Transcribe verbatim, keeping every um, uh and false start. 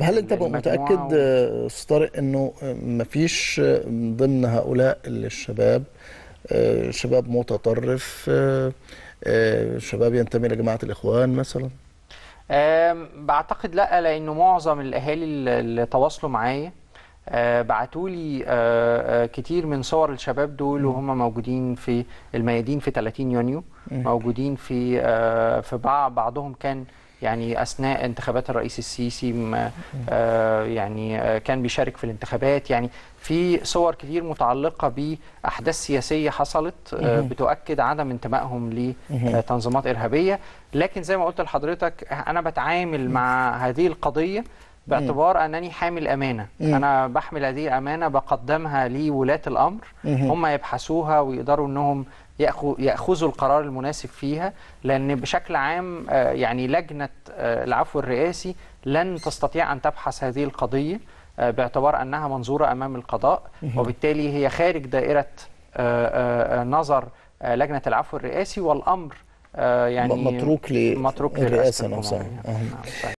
هل انت متاكد استاذ طارق انه مفيش ضمن هؤلاء الشباب شباب متطرف، شباب ينتمي لجماعه الاخوان مثلا؟ بعتقد لا، لانه معظم الاهالي اللي تواصلوا معايا بعتوا لي كتير من صور الشباب دول وهم موجودين في الميادين في ثلاثين يونيو، موجودين في في بعضهم كان يعني اثناء انتخابات الرئيس السيسي، يعني كان بيشارك في الانتخابات، يعني في صور كتير متعلقه باحداث سياسيه حصلت بتؤكد عدم انتمائهم لتنظيمات ارهابيه. لكن زي ما قلت لحضرتك انا بتعامل مع هذه القضيه باعتبار انني حامل امانه، انا بحمل هذه الامانه بقدمها لولاة الامر، هم يبحثوها ويقدروا انهم ياخذوا القرار المناسب فيها، لان بشكل عام يعني لجنه العفو الرئاسي لن تستطيع ان تبحث هذه القضيه باعتبار انها منظوره امام القضاء، وبالتالي هي خارج دائره نظر لجنه العفو الرئاسي، والامر يعني متروك للرئاسه نفسها.